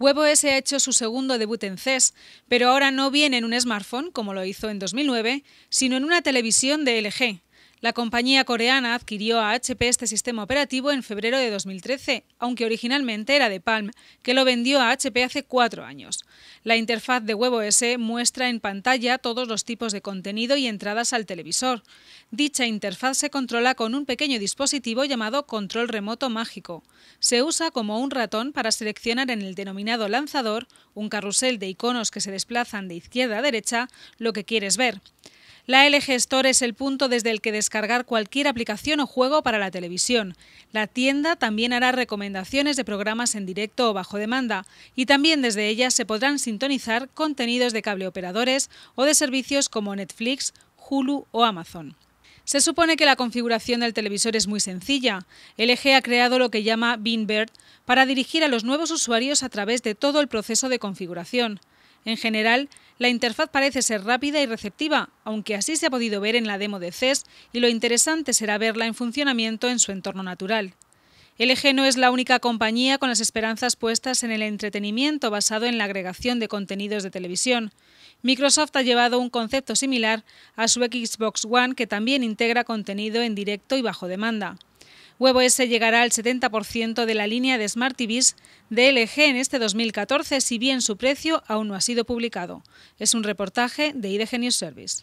WebOS ha hecho su segundo debut en CES, pero ahora no viene en un smartphone, como lo hizo en 2009, sino en una televisión de LG. La compañía coreana adquirió a HP este sistema operativo en febrero de 2013, aunque originalmente era de Palm, que lo vendió a HP hace 4 años. La interfaz de WebOS muestra en pantalla todos los tipos de contenido y entradas al televisor. Dicha interfaz se controla con un pequeño dispositivo llamado control remoto mágico. Se usa como un ratón para seleccionar en el denominado lanzador un carrusel de iconos que se desplazan de izquierda a derecha lo que quieres ver. La LG Store es el punto desde el que descargar cualquier aplicación o juego para la televisión. La tienda también hará recomendaciones de programas en directo o bajo demanda, y también desde ella se podrán sintonizar contenidos de cableoperadores o de servicios como Netflix, Hulu o Amazon. Se supone que la configuración del televisor es muy sencilla. LG ha creado lo que llama BeanBird para dirigir a los nuevos usuarios a través de todo el proceso de configuración. En general, la interfaz parece ser rápida y receptiva, aunque así se ha podido ver en la demo de CES, y lo interesante será verla en funcionamiento en su entorno natural. LG no es la única compañía con las esperanzas puestas en el entretenimiento basado en la agregación de contenidos de televisión. Microsoft ha llevado un concepto similar a su Xbox One, que también integra contenido en directo y bajo demanda. WebOS llegará al 70% de la línea de Smart TVs de LG en este 2014, si bien su precio aún no ha sido publicado. Es un reportaje de IDG News Service.